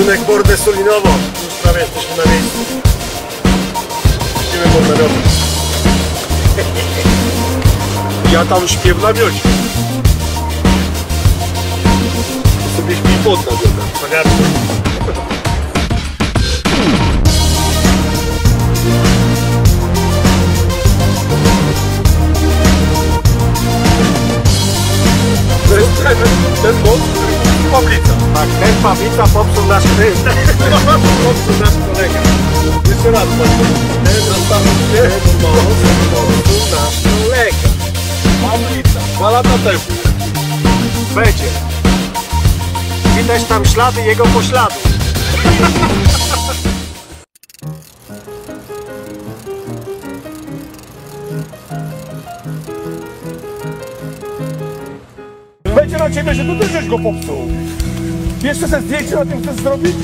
Kierunek Bordę Sulinowo. Już prawie jesteśmy na miejscu. Musimy Bordę robić. Ja tam śpię w namiocie. Sobie śpię pod namiotem. Ten most, który Pawlica. Tak, ten Pawlica popsuł nasz ryb. Popsuł nasz kolega. Jeszcze raz ten most popsuł nasz kolega. Pawlica. 2 lata temu. Będzie. Widać tam ślady jego pośladu. Będzie na ciebie, że tu też żeś go popsuł. Jeszcze ze zdjęcie na tym chcesz zrobić?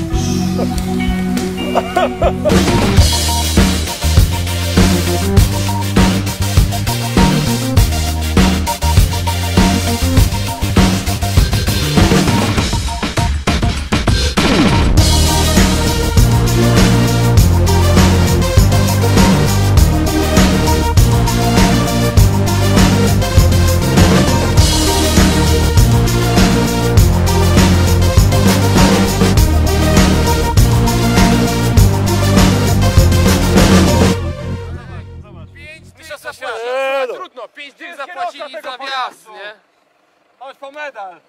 Trudno, 5 dych zapłacili za wjazd, nie? Chodź po medal!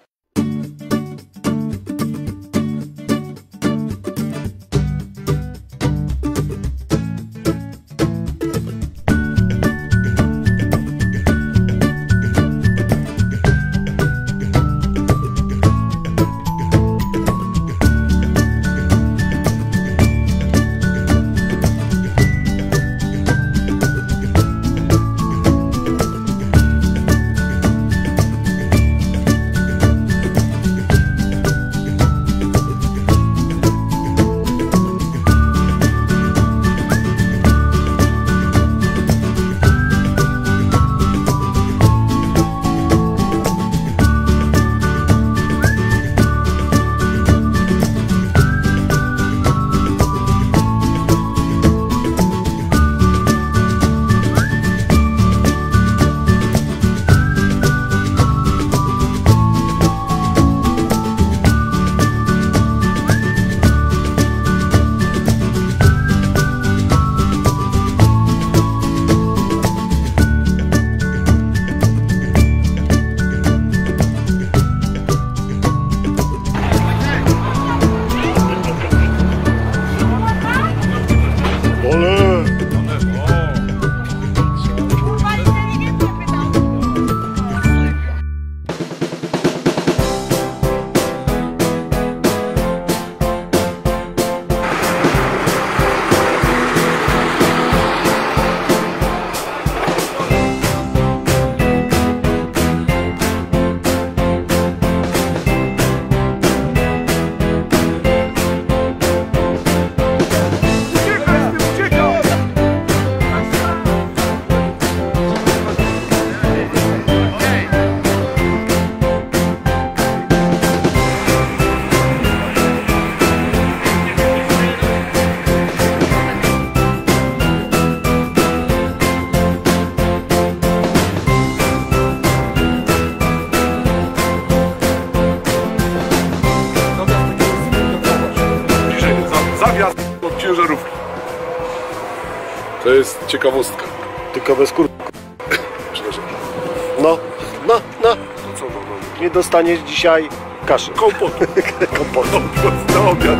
To jest ciekawostka. Tylko bez kur... Przepraszam. No. To co, no. Nie dostaniesz dzisiaj kaszy. Kompotu. Kompotu. Na obiad.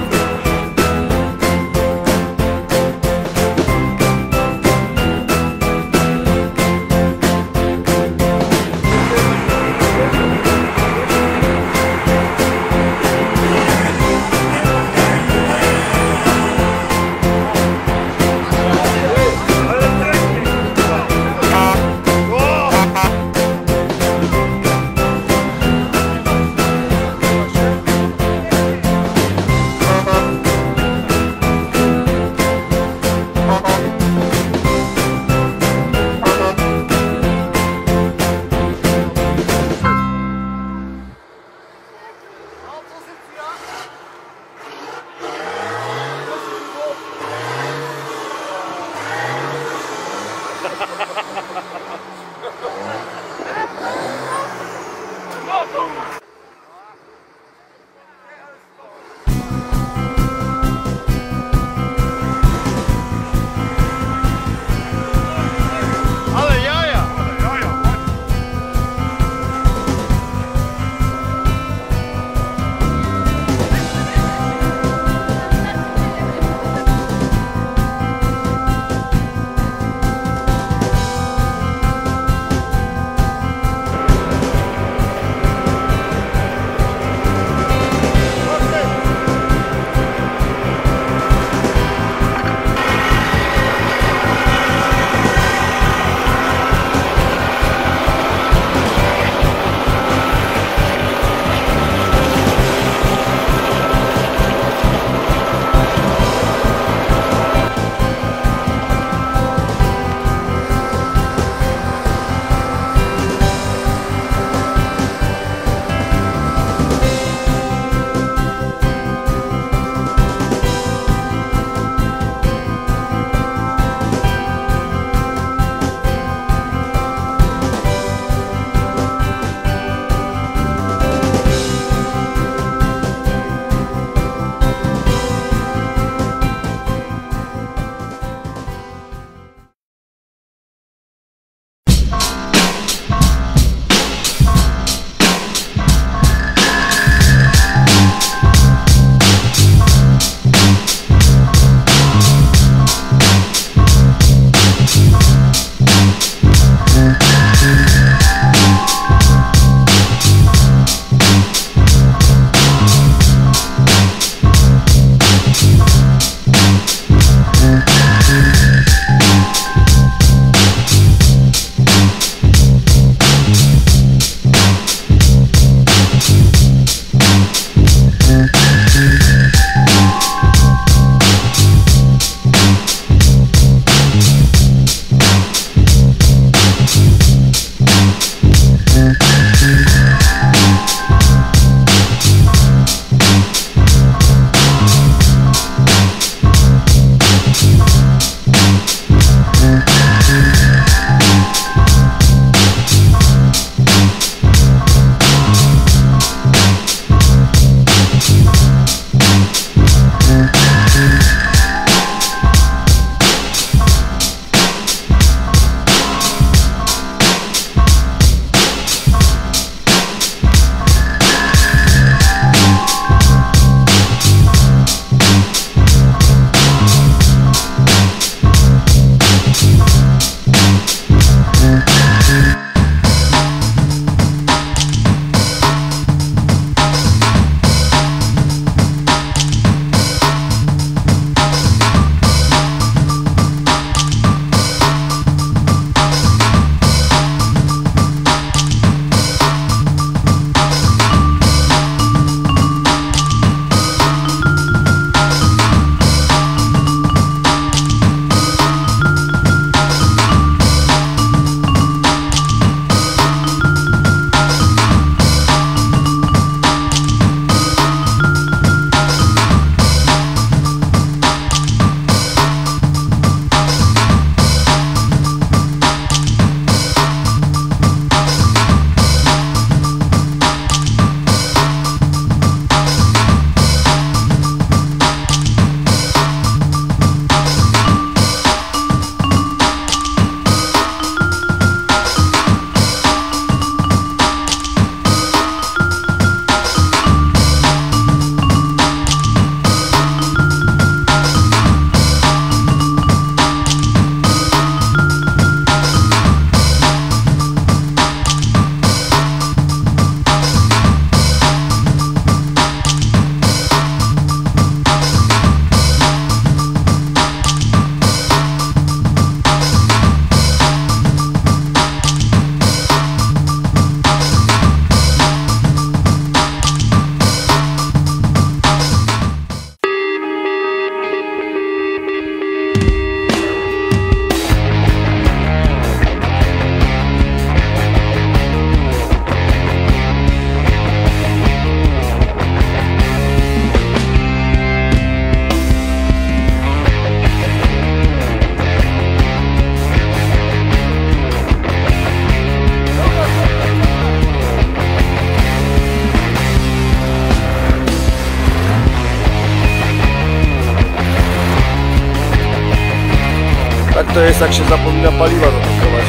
to jest, jak się zapomina paliwa zatankować.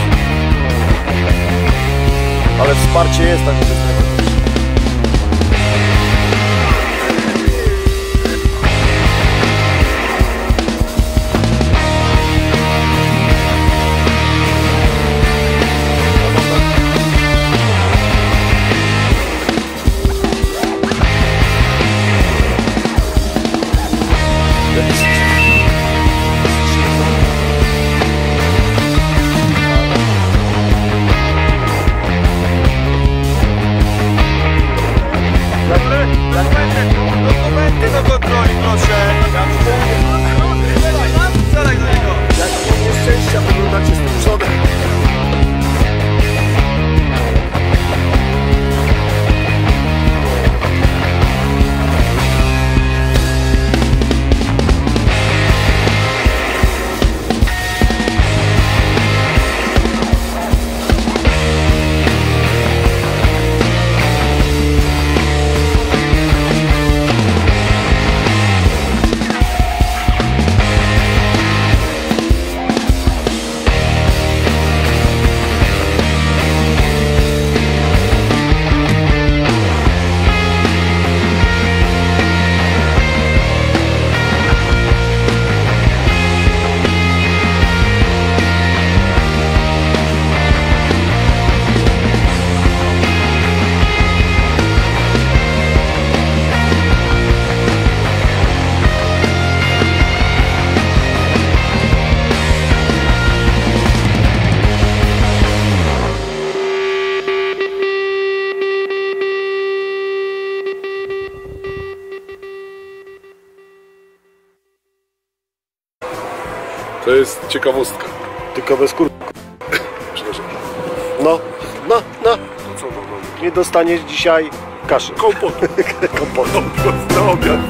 Ale wsparcie jest, tak jest najważniejsze. To jest ciekawostka. Tylko bez kur... Przepraszam. No. To co to? Nie dostaniesz dzisiaj kaszy. Kompotu. Kompotu. Na obiad.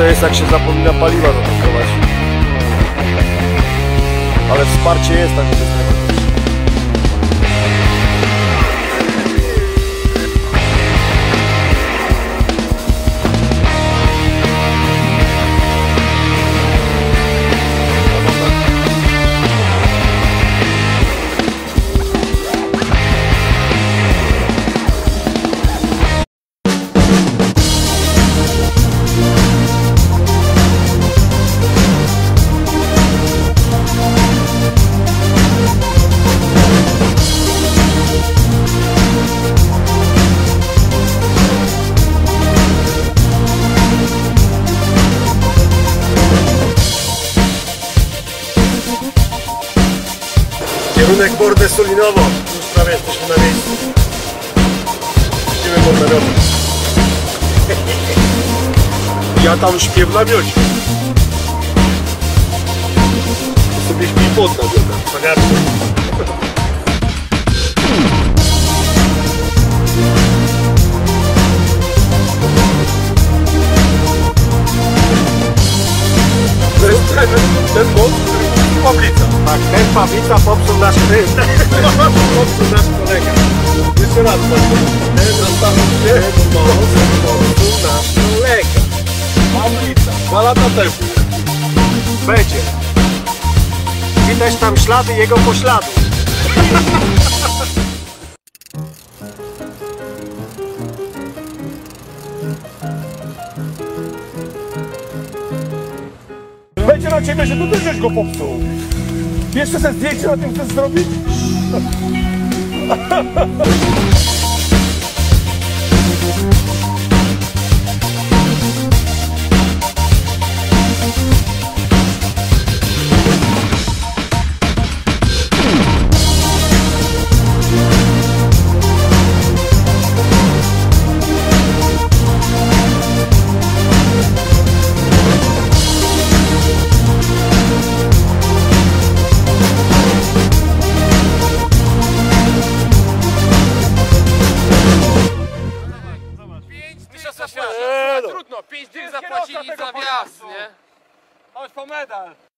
to jest, jak się zapomina paliwa zatankować. Ale wsparcie jest, tak jest najważniejsze. Kierunek Bordę Sulinowo, już prawie jesteśmy na miejscu. Idziemy pod namiotem. Ja tam śpię w namiocie. To sobie śpi pod namiotem, na garstce. To jest ten most. Pablica. Tak, ten Pablica popsuł nasz ryż. Popsuł nasz kolega. Jeszcze raz popsuł nasz kolega. Pablica. 2 lata temu. Będzie. Widać tam ślady jego pośladu. Będzie na ciebie, że tu też go popsuł. Jeszcze sobie zdjęcie o tym chcesz zrobić? Trudno, 5 dych zapłacili za wjazd, nie? Chodź po medal!